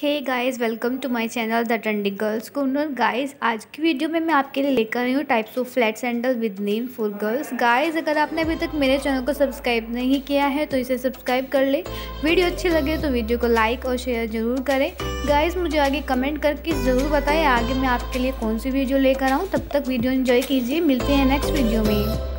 Hey guys, welcome to my channel the trendy girls corner. Guys, आज की video में मैं आपके लिए लेकर आई हूँ types of flat sandal with name for girls. Guys, अगर आपने अभी तक मेरे चैनल को सब्सक्राइब नहीं किया है तो इसे सब्सक्राइब कर ले। वीडियो अच्छी लगे तो वीडियो को लाइक और शेयर जरूर करें। गाइस, मुझे आगे कमेंट करके ज़रूर बताएं आगे मैं आपके लिए कौन सी वीडियो लेकर आऊँ। तब तक वीडियो इन्जॉय कीजिए, मिलते हैं नेक्स्ट वीडियो में।